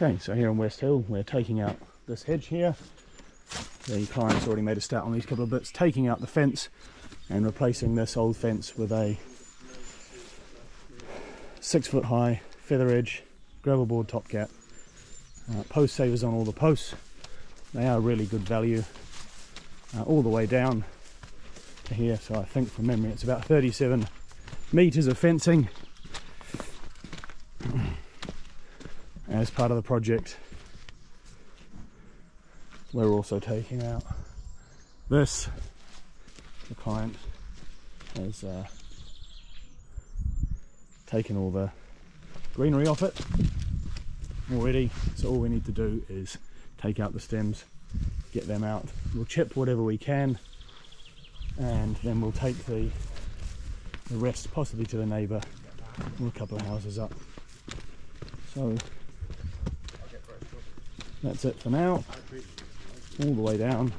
Okay, so here on West Hill, we're taking out this hedge here. The client's already made a start on these couple of bits, taking out the fence and replacing this old fence with a 6 foot high feather edge gravel board top cap. Post savers on all the posts. They are really good value all the way down to here. So I think from memory it's about 37 meters of fencing as part of the project. We're also taking out this. The client has taken all the greenery off it already, so all we need to do is take out the stems, get them out. We'll chip whatever we can, and then we'll take the rest possibly to the neighbour or a couple of houses up. So that's it for now, all the way down.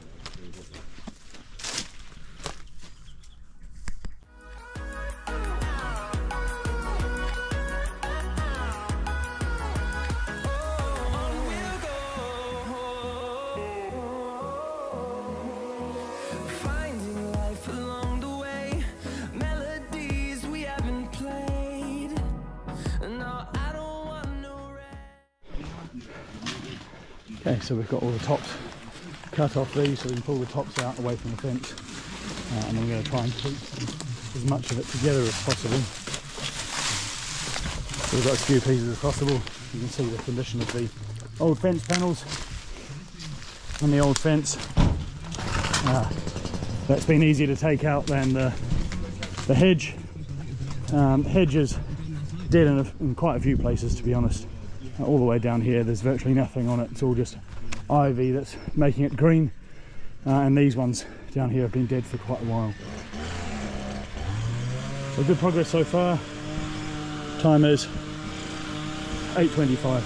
Okay, so we've got all the tops cut off these, so we can pull the tops out away from the fence, and I'm going to try and keep as much of it together as possible. So we've got as few pieces as possible. You can see the condition of the old fence panels and the old fence. That's been easier to take out than the hedge. Hedge is dead in quite a few places, to be honest. All the way down here there's virtually nothing on it, it's all just ivy that's making it green, and these ones down here have been dead for quite a while. So good progress so far. Time is 8:25.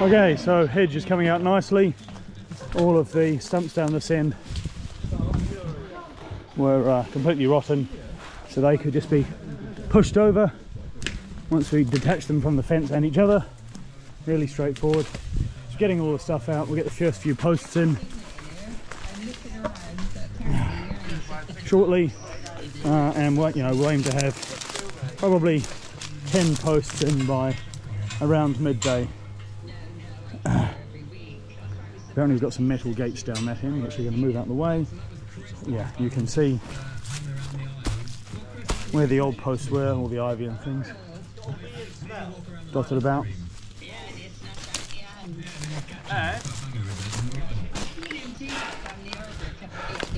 Okay, so hedge is coming out nicely. All of the stumps down this end were completely rotten, so they could just be pushed over once we detach them from the fence and each other. Really straightforward. Just getting all the stuff out. We'll get the first few posts in shortly, and we'll aim to have probably 10 posts in by around midday. Apparently we've got some metal gates down that end, which we're going to move out of the way. Yeah, you can see where the old posts were, all the ivy and things dotted about.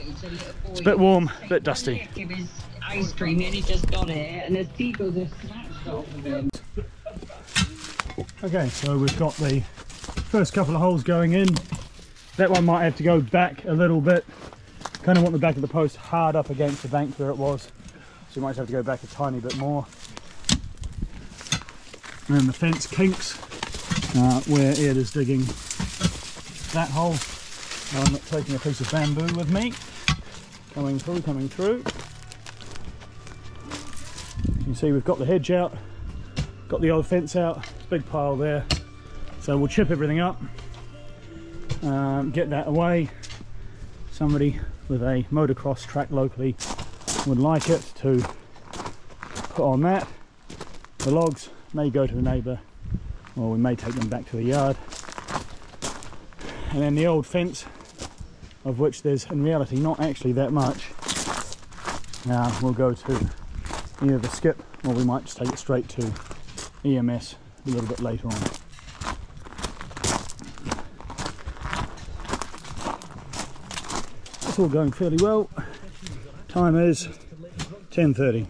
It's a bit warm, a bit dusty. It was ice cream and he just got it, and the seagulls have snatched off of him. Okay, so we've got the first couple of holes going in. That one might have to go back a little bit. Kind of want the back of the post hard up against the bank where it was, so you might have to go back a tiny bit more. And the fence kinks where Ed is digging that hole. I'm not taking a piece of bamboo with me. Coming through. You can see we've got the hedge out, got the old fence out, big pile there. So we'll chip everything up, get that away, somebody with a motocross track locally would like it, to put on that. The logs may go to the neighbour, or we may take them back to the yard. And then the old fence, of which there's in reality not actually that much, we'll go to either the skip, or we might just take it straight to EMS a little bit later on. It's all going fairly well. Time is 10:30.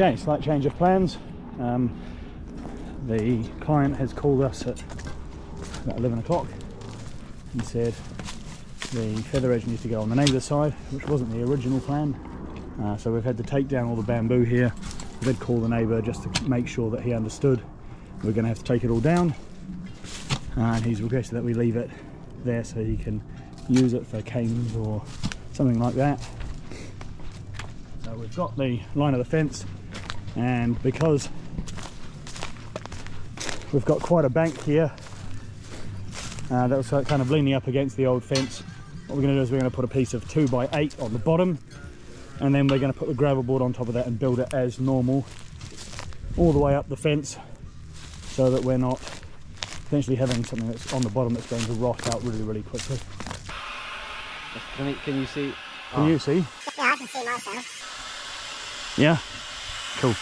Okay, slight change of plans. The client has called us at about 11 o'clock and said the feather edge needs to go on the neighbour's side, which wasn't the original plan. So we've had to take down all the bamboo here. We did call the neighbour just to make sure that he understood. We're going to have to take it all down. And he's requested that we leave it there so he can use it for canes or something like that. So we've got the line of the fence. And because we've got quite a bank here, that was kind of leaning up against the old fence, what we're going to do is we're going to put a piece of 2x8 on the bottom, and then we're going to put the gravel board on top of that and build it as normal all the way up the fence, so that we're not potentially having something that's on the bottom that's going to rot out really, really quickly. Can you see? Can you see? Yeah, I can see myself. Yeah? Cool.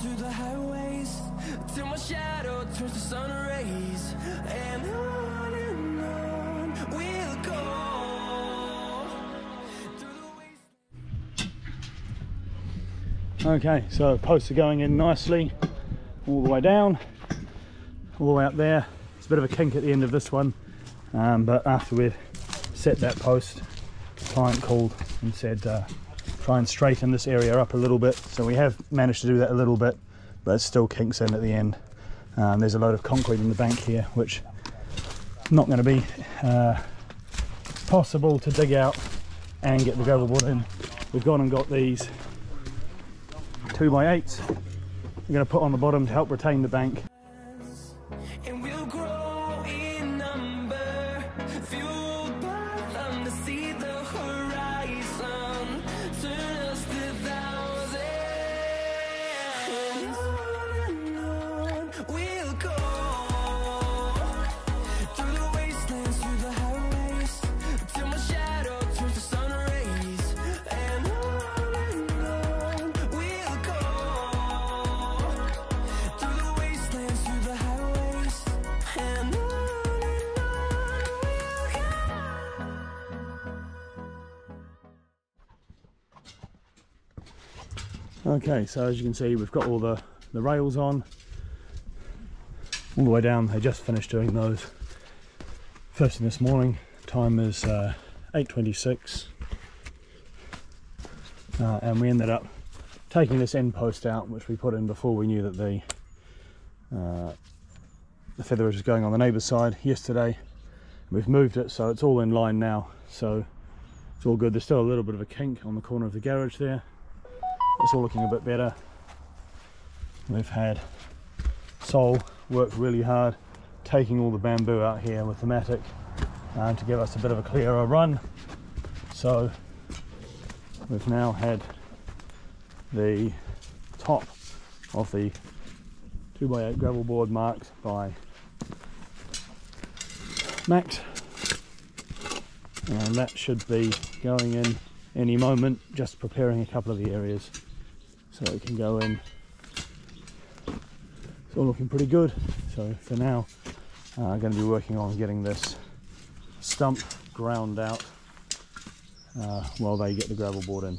Through the highways, till my shadow turns to sun rays, and on we'll go through the waste. Okay, so posts are going in nicely, all the way down, all the way up there. It's a bit of a kink at the end of this one, but after we've set that post, the client called and said, try and straighten this area up a little bit. So we have managed to do that a little bit, but it still kinks in at the end. There's a load of concrete in the bank here, which not going to be possible to dig out and get the gravel board in. We've gone and got these 2x8s. We're going to put on the bottom to help retain the bank. Okay, so as you can see, we've got all the rails on all the way down. They just finished doing those first thing this morning. Time is 8:26, and we ended up taking this end post out, which we put in before we knew that the feather was going on the neighbour's side yesterday. We've moved it, so it's all in line now, so it's all good. There's still a little bit of a kink on the corner of the garage there. It's all looking a bit better. We've had Sol work really hard taking all the bamboo out here with the matic to give us a bit of a clearer run. So we've now had the top of the 2x8 gravel board marked by Max, and that should be going in any moment, just preparing a couple of the areas so it can go in. It's all looking pretty good, so for now I'm going to be working on getting this stump ground out while they get the gravel board in.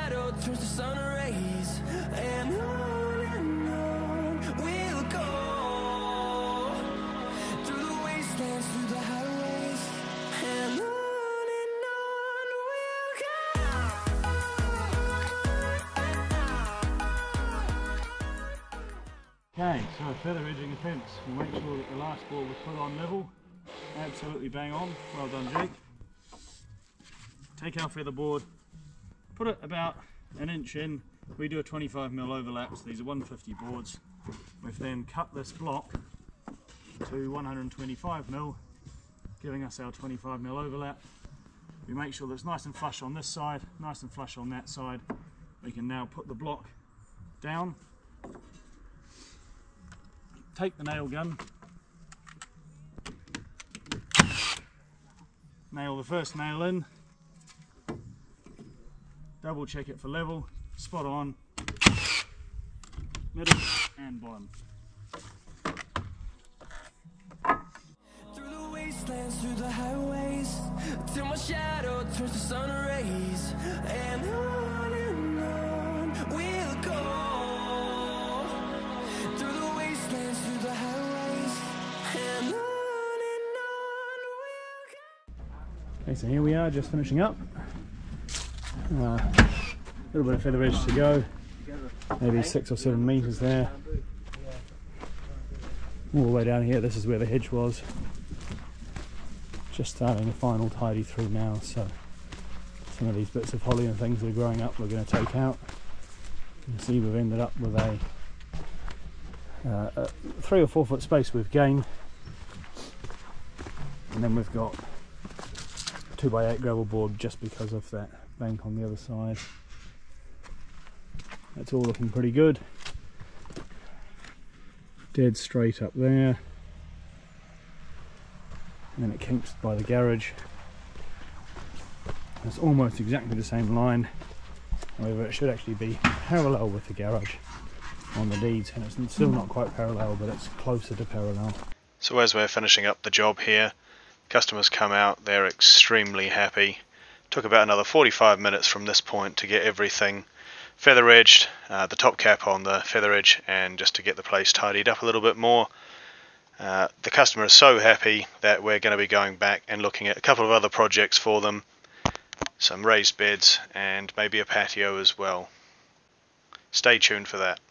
turns to sun rays. And on we'll go through the wastelands, through the highways. And on. Okay, so further edging the fence. We'll make sure that the last ball was put on level. Absolutely bang on. Well done, Jake. Take our feather board. Put it about an inch in. We do a 25mm overlap, so these are 150 boards. We've then cut this block to 125mm, giving us our 25mm overlap. We make sure that's nice and flush on this side, nice and flush on that side. We can now put the block down, take the nail gun, nail the first nail in, double check it for level, spot on, middle and bottom. Through the wastelands, through the highways, till my shadow turns to sun rays, and on we'll go. Through the wastelands, through the highways, and on we'll go. Okay, so here we are, just finishing up. A little bit of feather edge to go, maybe 6 or 7 meters there. All the way down here, this is where the hedge was. Just starting the final tidy through now, so some of these bits of holly and things that are growing up we're going to take out. You can see we've ended up with a 3 or 4 foot space we've gained, and then we've got 2x8 gravel board just because of that bank on the other side. That's all looking pretty good. Dead straight up there, and then it kinks by the garage. It's almost exactly the same line, however it should actually be parallel with the garage on the deeds, and it's still not quite parallel, but it's closer to parallel. So as we're finishing up the job here, customers come out, they're extremely happy. Took about another 45 minutes from this point to get everything feather edged, the top cap on the feather edge, and just to get the place tidied up a little bit more. The customer is so happy that we're going to be going back and looking at a couple of other projects for them, some raised beds and maybe a patio as well. Stay tuned for that.